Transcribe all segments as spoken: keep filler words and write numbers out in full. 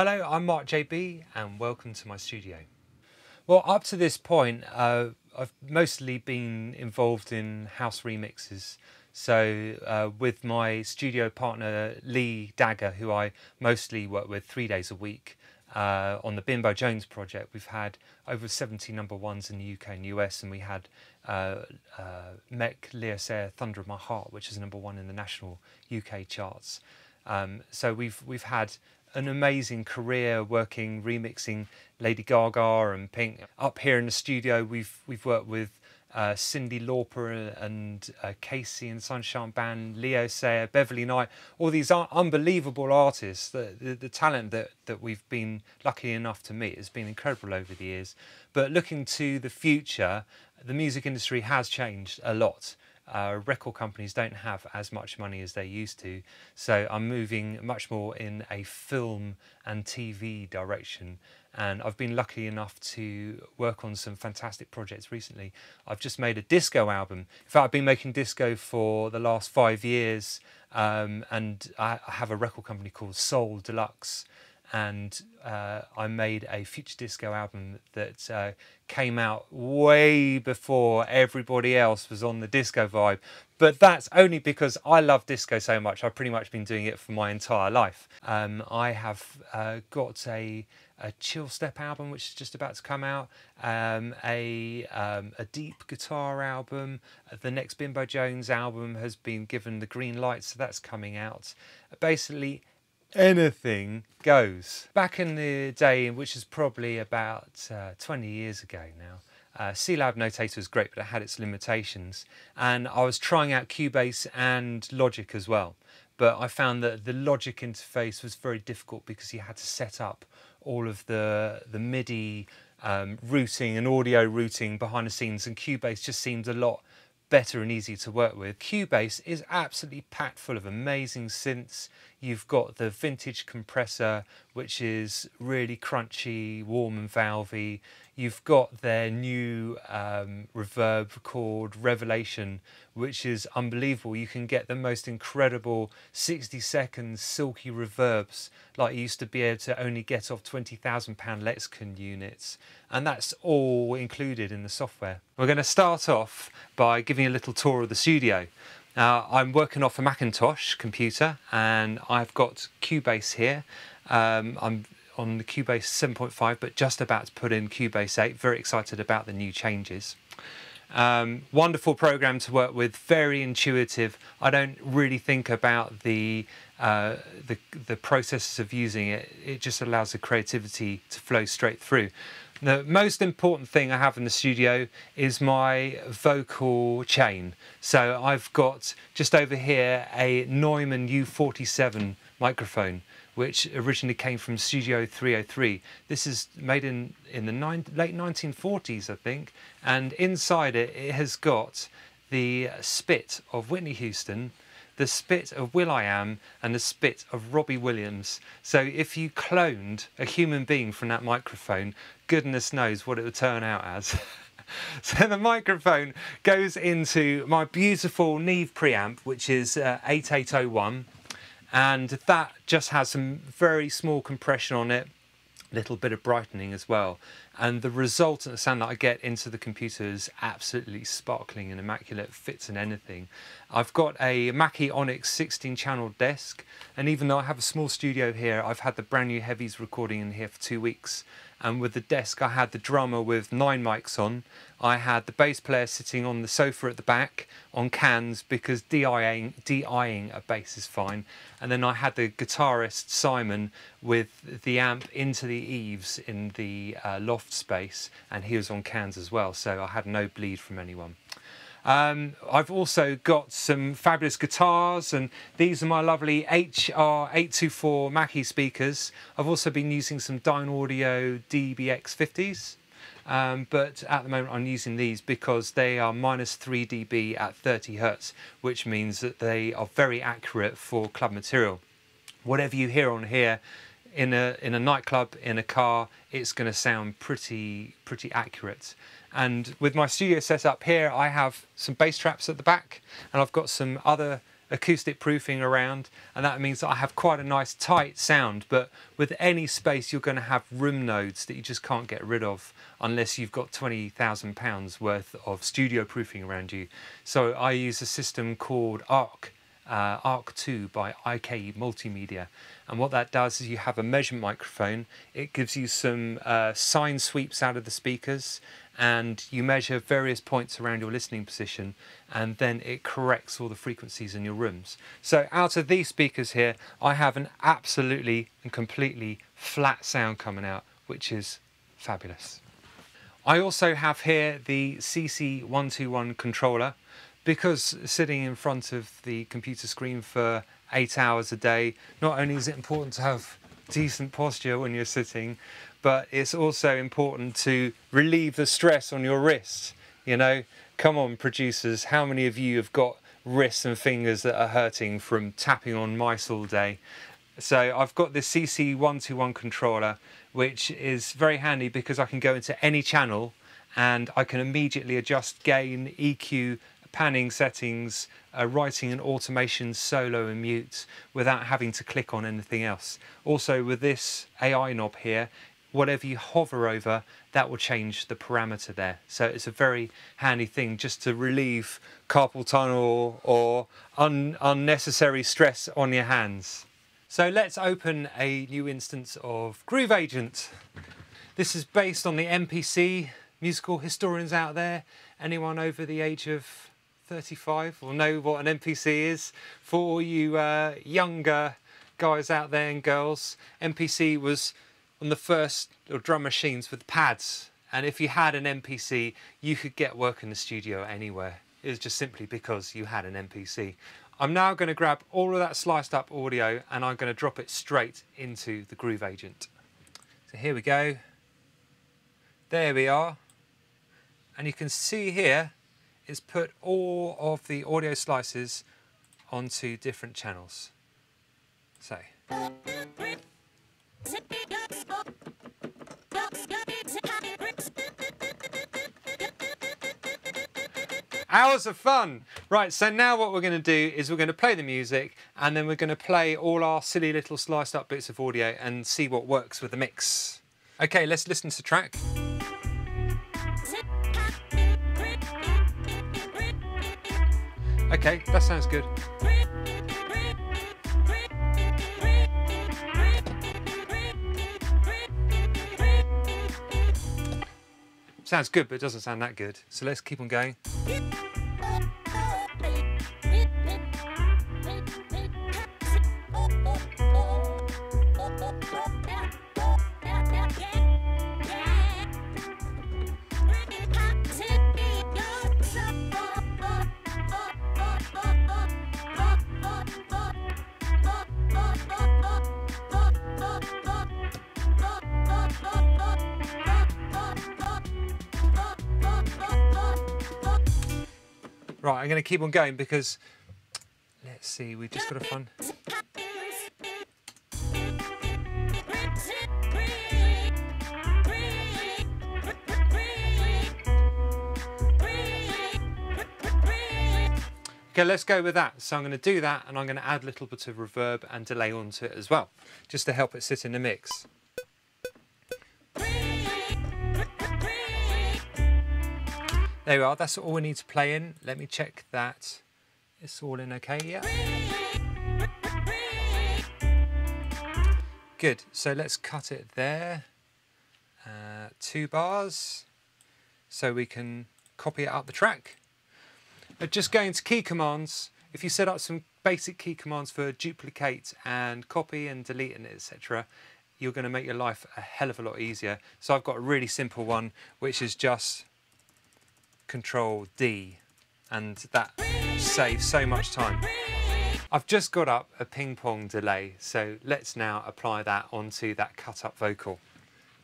Hello, I'm Marc J B and welcome to my studio. Well, up to this point, uh, I've mostly been involved in house remixes. So uh, with my studio partner, Lee Dagger, who I mostly work with three days a week uh, on the Bimbo Jones project, we've had over seventy number ones in the U K and U S, and we had uh, uh, Meck, Leo Sayer, Thunder of My Heart, which is number one in the national U K charts. Um, so we've, we've had an amazing career working, remixing Lady Gaga and Pink. Up here in the studio, we've we've worked with uh, Cindy Lauper and uh, K C and Sunshine Band, Leo Sayer, Beverly Knight, all these unbelievable artists. The, the, the talent that, that we've been lucky enough to meet has been incredible over the years. But looking to the future, the music industry has changed a lot. Uh, record companies don't have as much money as they used to, so I'm moving much more in a film and T V direction, and I've been lucky enough to work on some fantastic projects recently. I've just made a disco album. In fact, I've been making disco for the last five years, um, and I have a record company called Soul Deluxe, and uh, I made a future disco album that uh, came out way before everybody else was on the disco vibe. But that's only because I love disco so much. I've pretty much been doing it for my entire life. Um, I have uh, got a, a chill step album, which is just about to come out, um, a, um, a deep guitar album. The next Bimbo Jones album has been given the green light, so that's coming out. Basically, anything goes. Back in the day, which is probably about uh, twenty years ago now, uh, C-Lab Notator was great, but it had its limitations. And I was trying out Cubase and Logic as well. But I found that the Logic interface was very difficult because you had to set up all of the, the MIDI um, routing and audio routing behind the scenes, and Cubase just seemed a lot better and easier to work with. Cubase is absolutely packed full of amazing synths. You've got the vintage compressor, which is really crunchy, warm and valvey. You've got their new um, reverb called Revelation, which is unbelievable. You can get the most incredible sixty second silky reverbs, like you used to be able to only get off twenty thousand pound Lexicon units. And that's all included in the software. We're going to start off by giving a little tour of the studio. Now, I'm working off a Macintosh computer, and I've got Cubase here. Um, I'm on the Cubase seven point five, but just about to put in Cubase eight. Very excited about the new changes. Um, wonderful program to work with, very intuitive. I don't really think about the, uh, the, the processes of using it. It just allows the creativity to flow straight through. The most important thing I have in the studio is my vocal chain. So I've got just over here a Neumann U forty-seven microphone, which originally came from Studio three oh three. This is made in, in the late nineteen forties, I think. And inside it, it has got the spit of Whitney Houston, the spit of Will.i.am, and the spit of Robbie Williams. So if you cloned a human being from that microphone, goodness knows what it would turn out as. So the microphone goes into my beautiful Neve preamp, which is uh, eighty-eight oh one. And that just has some very small compression on it, a little bit of brightening as well. And the resultant sound that I get into the computer is absolutely sparkling and immaculate, fits in anything. I've got a Mackie Onyx sixteen channel desk, and even though I have a small studio here, I've had the brand new Heavies recording in here for two weeks. And with the desk, I had the drummer with nine mics on. I had the bass player sitting on the sofa at the back on cans, because D I-ing, D I-ing a bass is fine. And then I had the guitarist Simon with the amp into the eaves in the uh, loft space, and he was on cans as well, so I had no bleed from anyone. Um, I've also got some fabulous guitars, and these are my lovely H R eight twenty-four Mackie speakers. I've also been using some Dyne Audio D B X fifties, um, but at the moment I'm using these because they are minus three D B at thirty hertz, which means that they are very accurate for club material. Whatever you hear on here, in a, in a nightclub, in a car, it's going to sound pretty, pretty accurate. And with my studio set up here, I have some bass traps at the back, and I've got some other acoustic proofing around, and that means that I have quite a nice tight sound. But with any space, you're going to have room nodes that you just can't get rid of unless you've got twenty thousand pounds worth of studio proofing around you. So I use a system called Arc, uh, Arc two by I K Multimedia. And what that does is you have a measurement microphone. It gives you some uh, sine sweeps out of the speakers, and you measure various points around your listening position, and then it corrects all the frequencies in your rooms. So out of these speakers here, I have an absolutely and completely flat sound coming out, which is fabulous. I also have here the C C one twenty-one controller, because sitting in front of the computer screen for eight hours a day, not only is it important to have decent posture when you're sitting, but it's also important to relieve the stress on your wrists. You know, come on producers, how many of you have got wrists and fingers that are hurting from tapping on mice all day? So I've got this C C one twenty-one controller, which is very handy because I can go into any channel and I can immediately adjust gain, E Q, panning settings, uh, writing an automation solo and mute without having to click on anything else. Also with this A I knob here, whatever you hover over, that will change the parameter there. So it's a very handy thing just to relieve carpal tunnel or un unnecessary stress on your hands. So let's open a new instance of Groove Agent. This is based on the M P C. Musical historians out there, anyone over the age of thirty-five will know what an M P C is. For all you uh, younger guys out there and girls, M P C was on the first little drum machines with pads, and if you had an M P C you could get work in the studio anywhere. It was just simply because you had an M P C. I'm now going to grab all of that sliced up audio and I'm going to drop it straight into the Groove Agent. So here we go, there we are, and you can see here it's put all of the audio slices onto different channels. So hours of fun! Right, so now what we're going to do is we're going to play the music and then we're going to play all our silly little sliced up bits of audio and see what works with the mix. Okay, let's listen to the track. Okay, that sounds good. Sounds good, but it doesn't sound that good. So let's keep on going. Right, I'm going to keep on going because, let's see, we've just got a fun. Okay, let's go with that. So I'm going to do that and I'm going to add a little bit of reverb and delay onto it as well, just to help it sit in the mix. There we are, that's all we need to play in. Let me check that it's all in okay, yeah. Good, so let's cut it there. Uh, two bars, so we can copy it up the track. But just going to key commands, if you set up some basic key commands for duplicate and copy and delete and et cetera, you're gonna make your life a hell of a lot easier. So I've got a really simple one, which is just Control D, and that saves so much time. I've just got up a ping pong delay, so let's now apply that onto that cut up vocal.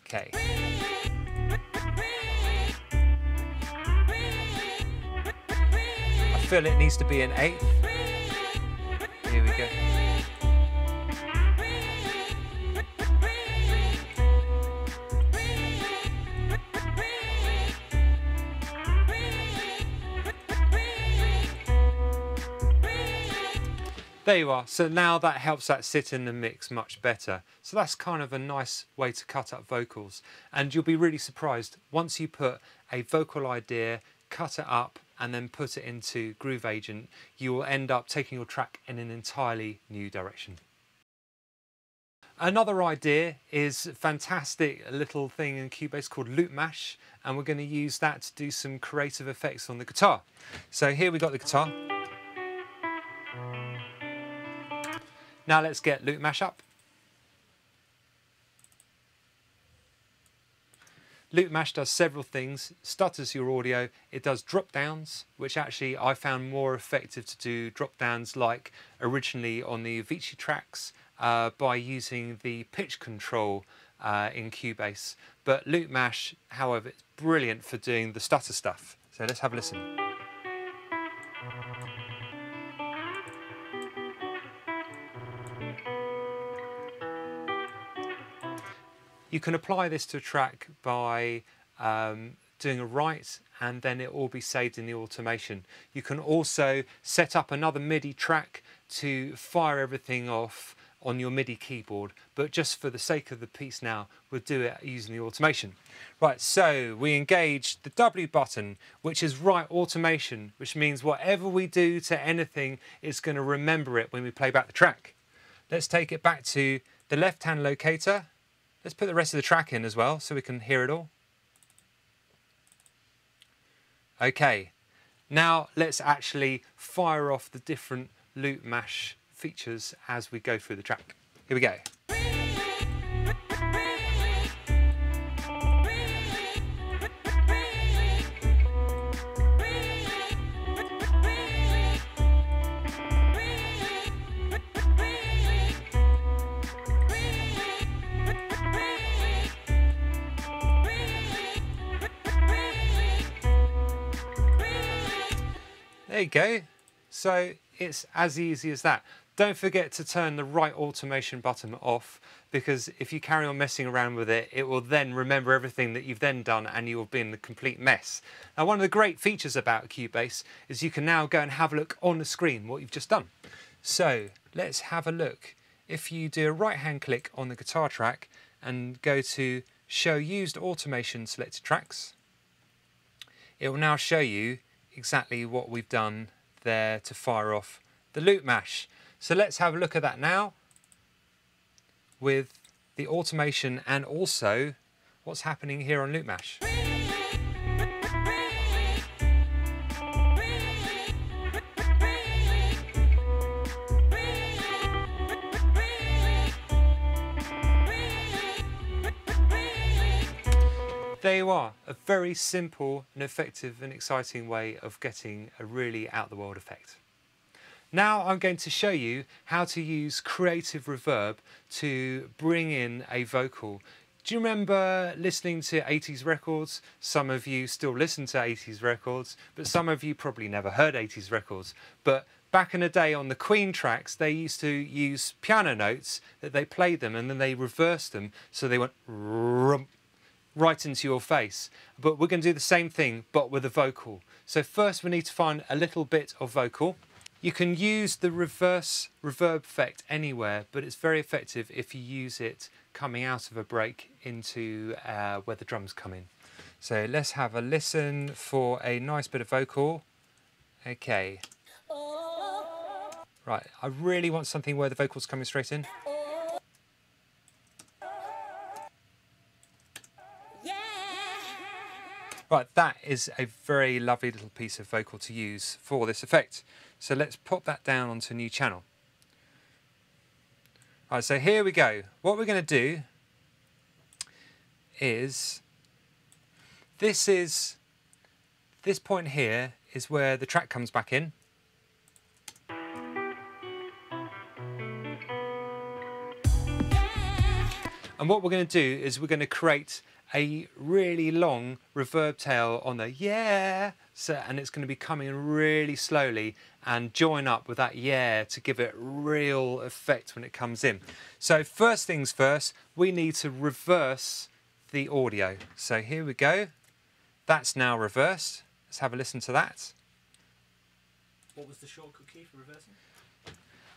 Okay. I feel it needs to be an eighth. Here we go. There you are. So now that helps that sit in the mix much better. So that's kind of a nice way to cut up vocals. And you'll be really surprised once you put a vocal idea, cut it up, and then put it into Groove Agent, you will end up taking your track in an entirely new direction. Another idea is a fantastic little thing in Cubase called LoopMash, and we're going to use that to do some creative effects on the guitar. So here we've got the guitar. Now let's get LoopMash up. LoopMash does several things. Stutters your audio, it does drop downs, which actually I found more effective to do drop downs like originally on the Avicii tracks uh, by using the pitch control uh, in Cubase. But LoopMash, however, it's brilliant for doing the stutter stuff. So let's have a listen. You can apply this to a track by um, doing a write, and then it will all be saved in the automation. You can also set up another MIDI track to fire everything off on your MIDI keyboard, but just for the sake of the piece now, we'll do it using the automation. Right, so we engage the W button, which is write automation, which means whatever we do to anything, it's going to remember it when we play back the track. Let's take it back to the left-hand locator. Let's put the rest of the track in as well so we can hear it all. Okay, now let's actually fire off the different LoopMash features as we go through the track. Here we go. There you go. So it's as easy as that. Don't forget to turn the right automation button off, because if you carry on messing around with it, it will then remember everything that you've then done and you will be in the complete mess. Now, one of the great features about Cubase is you can now go and have a look on the screen what you've just done. So let's have a look. If you do a right hand click on the guitar track and go to show used automation selected tracks, it will now show you exactly what we've done there to fire off the LoopMash. So let's have a look at that now with the automation and also what's happening here on LoopMash. There you are, a very simple and effective and exciting way of getting a really out-of-the-world effect. Now I'm going to show you how to use creative reverb to bring in a vocal. Do you remember listening to eighties records? Some of you still listen to eighties records, but some of you probably never heard eighties records. But back in the day on the Queen tracks, they used to use piano notes that they played them and then they reversed them, so they went rump right into your face. But we're going to do the same thing, but with a vocal. So first we need to find a little bit of vocal. You can use the reverse reverb effect anywhere, but it's very effective if you use it coming out of a break into uh, where the drums come in. So let's have a listen for a nice bit of vocal. Okay. Right, I really want something where the vocal's coming straight in. Right, that is a very lovely little piece of vocal to use for this effect. So let's pop that down onto a new channel. All right, so here we go. What we're going to do is, this is, this point here is where the track comes back in. And what we're going to do is we're going to create a really long reverb tail on the yeah, so, and it's going to be coming in really slowly and join up with that yeah to give it real effect when it comes in. So first things first, we need to reverse the audio. So here we go. That's now reversed. Let's have a listen to that. What was the shortcut key for reversing?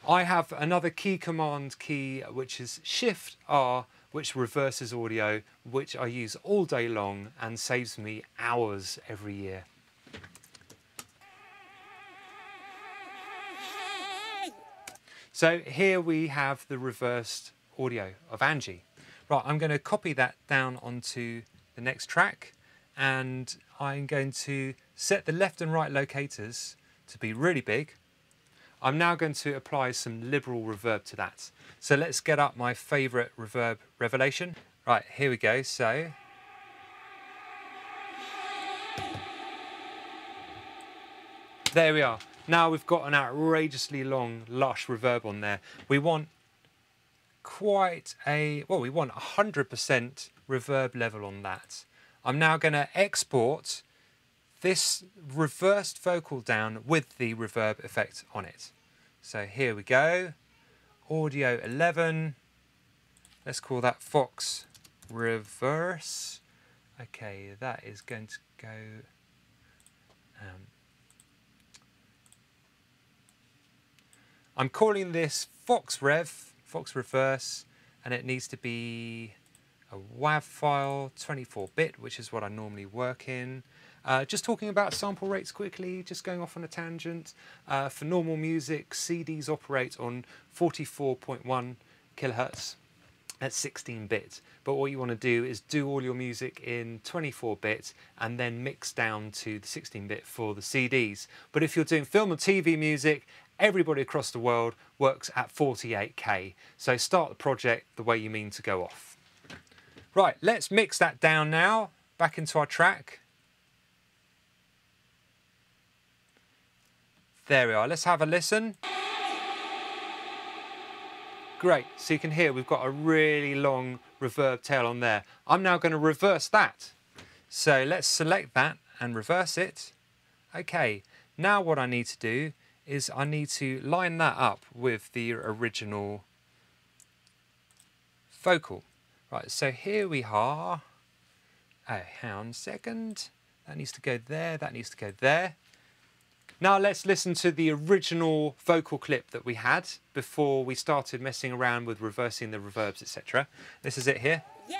I have another key command key, which is Shift R, which reverses audio, which I use all day long and saves me hours every year. So here we have the reversed audio of Angie. Right, I'm going to copy that down onto the next track, and I'm going to set the left and right locators to be really big. I'm now going to apply some liberal reverb to that. So let's get up my favorite reverb, Revelation. Right, here we go, so. There we are. Now we've got an outrageously long, lush reverb on there. We want quite a, well, we want one hundred percent reverb level on that. I'm now going to export this reversed vocal down with the reverb effect on it. So here we go, audio eleven, let's call that Fox Reverse. Okay, that is going to go, um, I'm calling this Fox Rev, Fox Reverse, and it needs to be a WAV file, twenty-four bit, which is what I normally work in. Uh, just talking about sample rates quickly, just going off on a tangent. Uh, for normal music, C Ds operate on forty-four point one kilohertz at sixteen bit. But what you want to do is do all your music in twenty-four bit and then mix down to the sixteen bit for the C Ds. But if you're doing film and T V music, everybody across the world works at forty-eight K. So start the project the way you mean to go off. Right, let's mix that down now, back into our track. There we are, let's have a listen. Great, so you can hear we've got a really long reverb tail on there. I'm now going to reverse that. So let's select that and reverse it. Okay, now what I need to do is I need to line that up with the original vocal. Right, so here we are. Oh, hang on a second. That needs to go there, that needs to go there. Now let's listen to the original vocal clip that we had before we started messing around with reversing the reverbs, et cetera. This is it here. Yeah.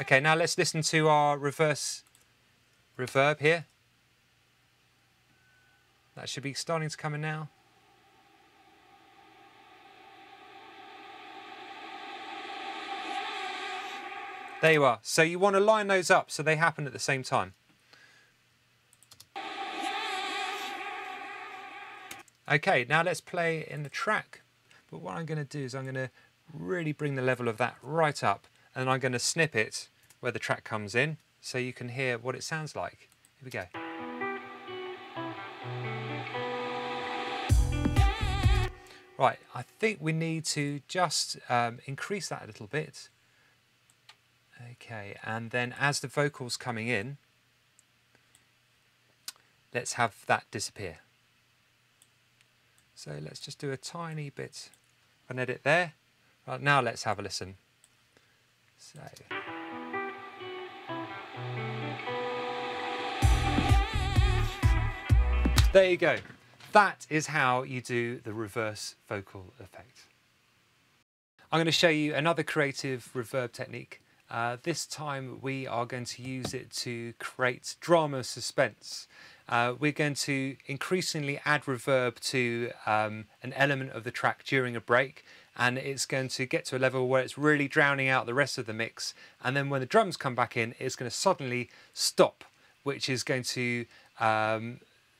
Okay, now let's listen to our reverse reverb here. That should be starting to come in now. There you are. So you want to line those up so they happen at the same time. Okay, now let's play in the track. But what I'm going to do is I'm going to really bring the level of that right up, and I'm going to snip it where the track comes in so you can hear what it sounds like. Here we go. Right, I think we need to just um, increase that a little bit. Okay, and then as the vocal's coming in, let's have that disappear. So let's just do a tiny bit of an edit there. Right, now let's have a listen. So. There you go. That is how you do the reverse vocal effect. I'm going to show you another creative reverb technique. Uh, this time we are going to use it to create drama suspense. Uh, we're going to increasingly add reverb to um, an element of the track during a break, and it's going to get to a level where it's really drowning out the rest of the mix, and then when the drums come back in, it's going to suddenly stop, which is going to um,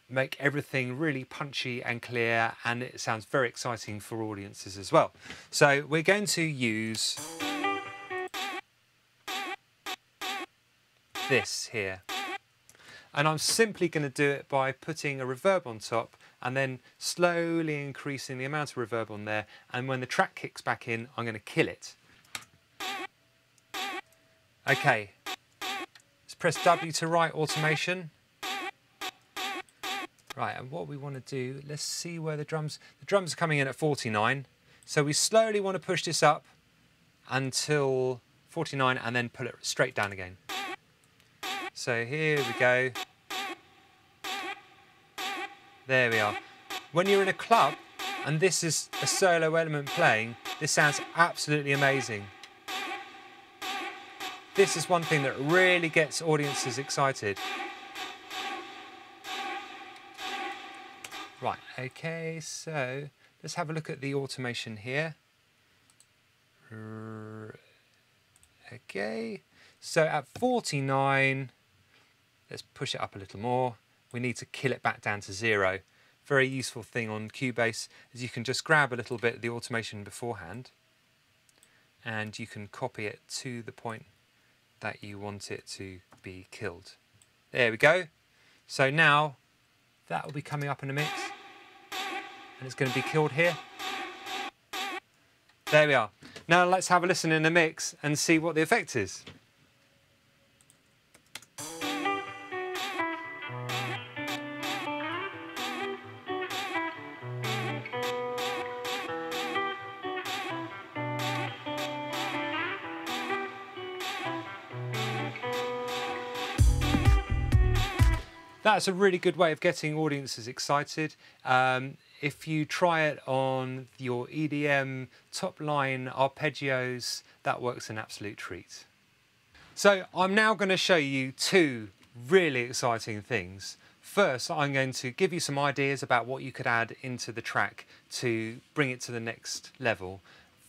make everything really punchy and clear, and it sounds very exciting for audiences as well. So we're going to use this here. And I'm simply going to do it by putting a reverb on top and then slowly increasing the amount of reverb on there. And when the track kicks back in, I'm going to kill it. Okay, let's press W to write automation. Right, and what we want to do, let's see where the drums, the drums are coming in at forty-nine. So we slowly want to push this up until forty-nine and then pull it straight down again. So here we go. There we are. When you're in a club, and this is a solo element playing, this sounds absolutely amazing. This is one thing that really gets audiences excited. Right, okay, so let's have a look at the automation here. Okay, so at forty-nine, let's push it up a little more. We need to kill it back down to zero. Very useful thing on Cubase is you can just grab a little bit of the automation beforehand and you can copy it to the point that you want it to be killed. There we go. So now that will be coming up in a mix and it's going to be killed here. There we are. Now let's have a listen in the mix and see what the effect is. That's a really good way of getting audiences excited. Um, if you try it on your E D M top line arpeggios, that works an absolute treat. So I'm now going to show you two really exciting things. First, I'm going to give you some ideas about what you could add into the track to bring it to the next level.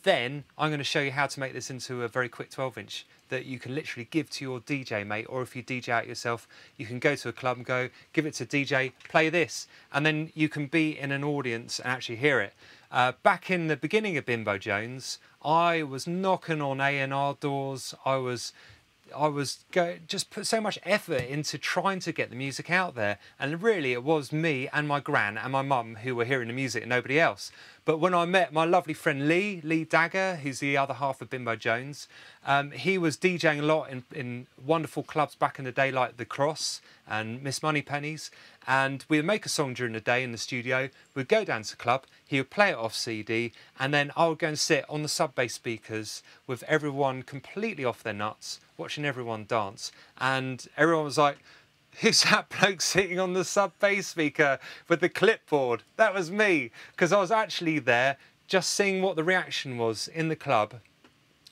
Then I'm going to show you how to make this into a very quick twelve inch that you can literally give to your D J mate, or if you D J out yourself, you can go to a club and go, give it to D J, play this, and then you can be in an audience and actually hear it. Uh, back in the beginning of Bimbo Jones, I was knocking on A and R doors. I was, I was go, just put so much effort into trying to get the music out there, and really it was me and my gran and my mum who were hearing the music and nobody else. But when I met my lovely friend Lee, Lee Dagger, who's the other half of Bimbo Jones, um, he was DJing a lot in, in wonderful clubs back in the day like The Cross and Miss Moneypennies, and we would make a song during the day in the studio, we'd go down to the club, he would play it off C D, and then I would go and sit on the sub-bass speakers with everyone completely off their nuts, watching everyone dance, and everyone was like, who's that bloke sitting on the sub-bass speaker with the clipboard? That was me, because I was actually there just seeing what the reaction was in the club,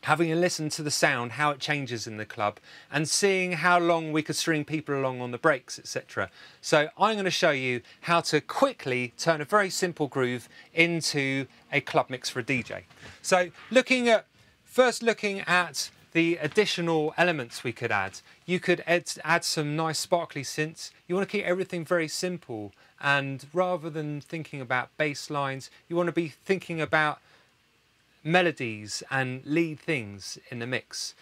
having a listen to the sound, how it changes in the club, and seeing how long we could string people along on the breaks, et cetera. So I'm going to show you how to quickly turn a very simple groove into a club mix for a D J. So looking at, first looking at the additional elements we could add. You could add, add some nice sparkly synths. You want to keep everything very simple, and rather than thinking about bass lines, you want to be thinking about melodies and lead things in the mix.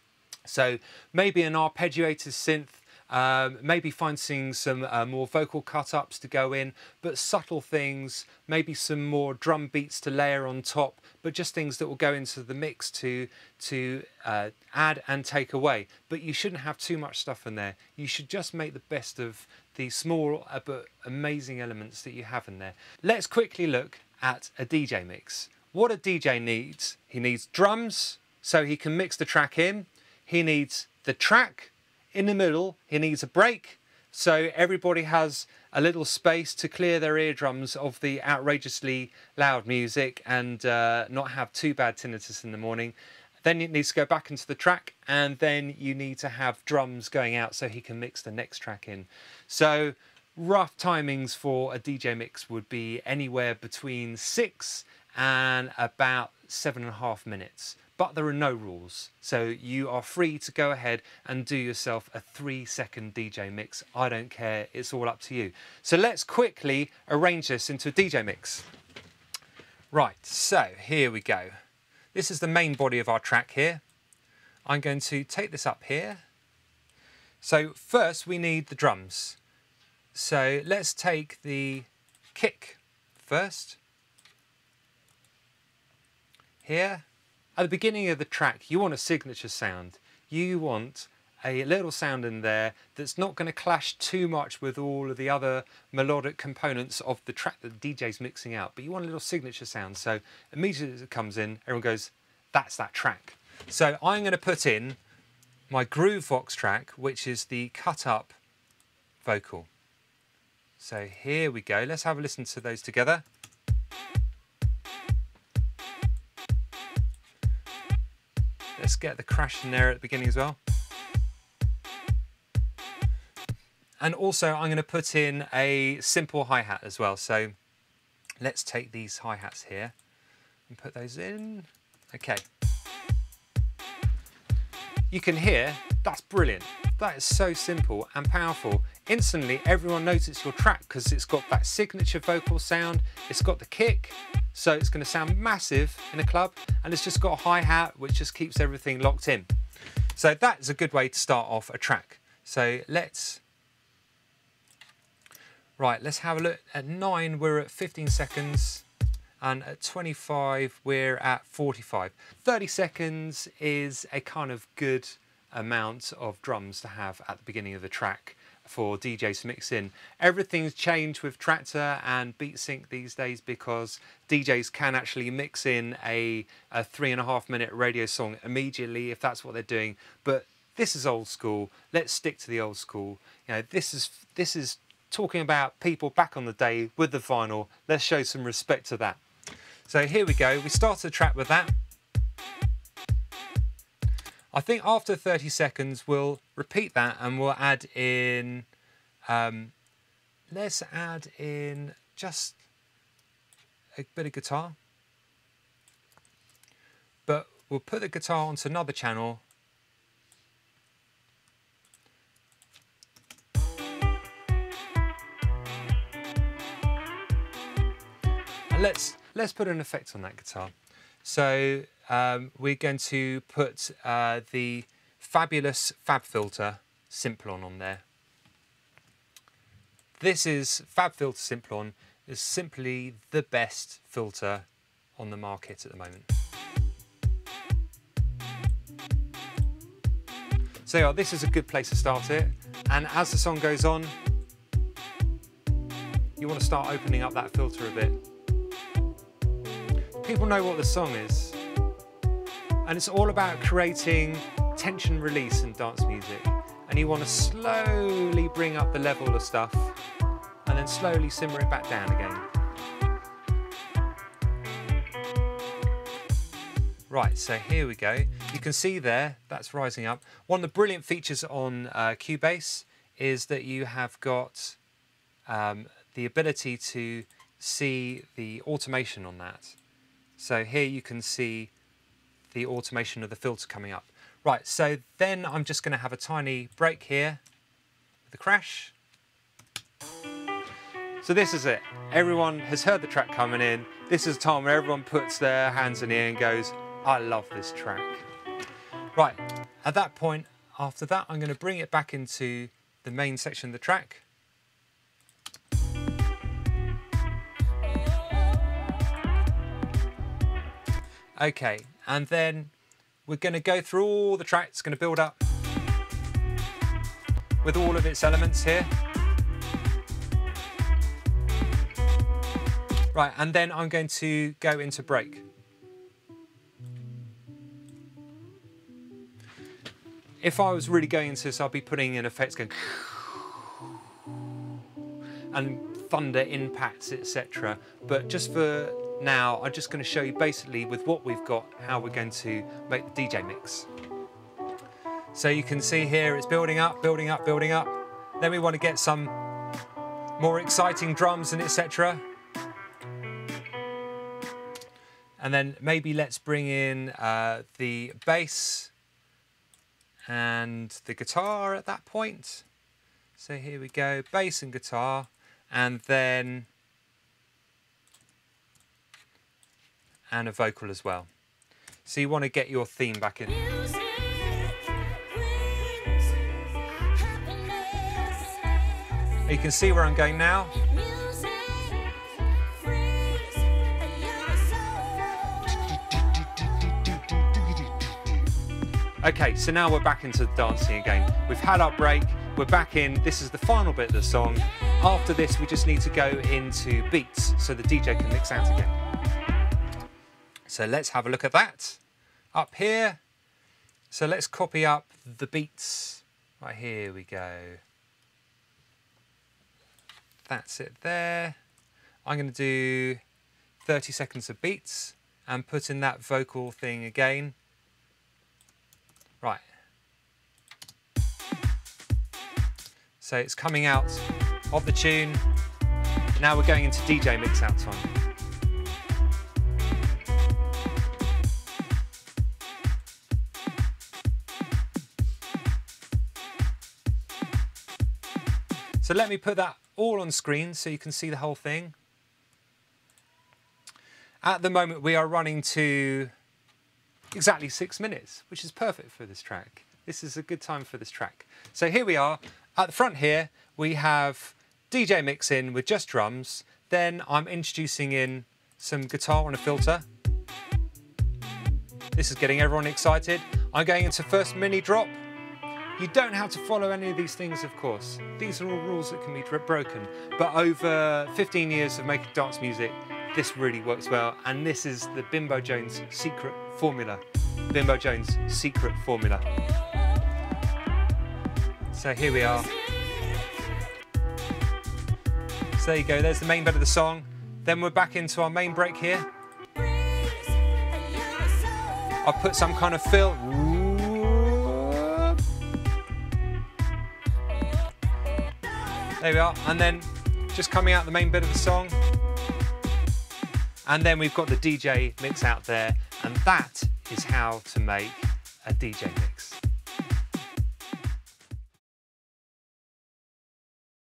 So maybe an arpeggiated synth, um, maybe finding some uh, more vocal cut-ups to go in, but subtle things, maybe some more drum beats to layer on top, but just things that will go into the mix to to uh, add and take away. But you shouldn't have too much stuff in there. You should just make the best of the small uh, but amazing elements that you have in there. Let's quickly look at a D J mix. What a D J needs, he needs drums so he can mix the track in, he needs the track in the middle, he needs a break so everybody has a little space to clear their eardrums of the outrageously loud music and uh, not have too bad tinnitus in the morning. Then it needs to go back into the track, and then you need to have drums going out so he can mix the next track in. So rough timings for a D J mix would be anywhere between six and about seven and a half minutes, but there are no rules. So you are free to go ahead and do yourself a three second D J mix. I don't care, it's all up to you. So let's quickly arrange this into a D J mix. Right, so here we go. This is the main body of our track here. I'm going to take this up here. So first we need the drums. So let's take the kick first. Here, at the beginning of the track, you want a signature sound. You want a little sound in there that's not going to clash too much with all of the other melodic components of the track that the D J's mixing out, but you want a little signature sound. So immediately as it comes in, everyone goes, that's that track. So I'm going to put in my Groovevox track, which is the cut up vocal. So here we go. Let's have a listen to those together. Let's get the crash in there at the beginning as well. And also I'm going to put in a simple hi-hat as well. So let's take these hi-hats here and put those in. Okay. You can hear, that's brilliant. That is so simple and powerful. Instantly, everyone knows it's your track because it's got that signature vocal sound. It's got the kick, so it's going to sound massive in a club. And it's just got a hi-hat, which just keeps everything locked in. So that is a good way to start off a track. So let's... Right, let's have a look. At nine, we're at fifteen seconds. And at twenty-five, we're at forty-five. thirty seconds is a kind of good amount of drums to have at the beginning of the track for D Js to mix in. Everything's changed with Traktor and BeatSync these days because D Js can actually mix in a, a three and a half minute radio song immediately if that's what they're doing. But this is old school. Let's stick to the old school. You know, this is this is talking about people back on the day with the vinyl. Let's show some respect to that. So here we go. We started the track with that. I think after thirty seconds, we'll repeat that and we'll add in, um, let's add in just a bit of guitar. But we'll put the guitar onto another channel. And let's, let's put an effect on that guitar. So um, we're going to put uh, the fabulous FabFilter Simplon on there. This is FabFilter Simplon is simply the best filter on the market at the moment. So yeah, this is a good place to start it. And as the song goes on, you want to start opening up that filter a bit. People know what the song is, and it's all about creating tension release in dance music, and you want to slowly bring up the level of stuff and then slowly simmer it back down again. Right, so here we go. You can see there, that's rising up. One of the brilliant features on uh, Cubase is that you have got um, the ability to see the automation on that. So here you can see the automation of the filter coming up. Right, so then I'm just going to have a tiny break here with the crash. So this is it. Everyone has heard the track coming in. This is a time where everyone puts their hands in the air and goes, I love this track. Right, at that point, after that, I'm going to bring it back into the main section of the track. Okay, and then we're going to go through all the tracks. It's going to build up with all of its elements here. Right, and then I'm going to go into break. If I was really going into this, I'd be putting in effects going and thunder impacts, et cetera. But just for now, I'm just going to show you basically with what we've got, how we're going to make the D J mix. So you can see here, it's building up, building up, building up. Then we want to get some more exciting drums and et cetera. And then maybe let's bring in uh, the bass and the guitar at that point. So here we go, bass and guitar, and then and a vocal as well. So you want to get your theme back in. Music brings happiness. You can see where I'm going now. Music frees your soul. Okay, so now we're back into the dancing again. We've had our break, we're back in. This is the final bit of the song. After this, we just need to go into beats so the D J can mix out again. So let's have a look at that up here. So let's copy up the beats. Right, here we go. That's it there. I'm going to do thirty seconds of beats and put in that vocal thing again. Right. So it's coming out of the tune. Now we're going into D J mix out time. So let me put that all on screen so you can see the whole thing. At the moment we are running to exactly six minutes, which is perfect for this track. This is a good time for this track. So here we are. At the front here we have D J mix in with just drums. Then I'm introducing in some guitar and a filter. This is getting everyone excited. I'm going into first mini drop. You don't have to follow any of these things, of course. These are all rules that can be broken. But over fifteen years of making dance music, this really works well. And this is the Bimbo Jones secret formula. Bimbo Jones secret formula. So here we are. So there you go, there's the main bit of the song. Then we're back into our main break here. I'll put some kind of fill. There we are, and then just coming out the main bit of the song. And then we've got the D J mix out there, and that is how to make a D J mix.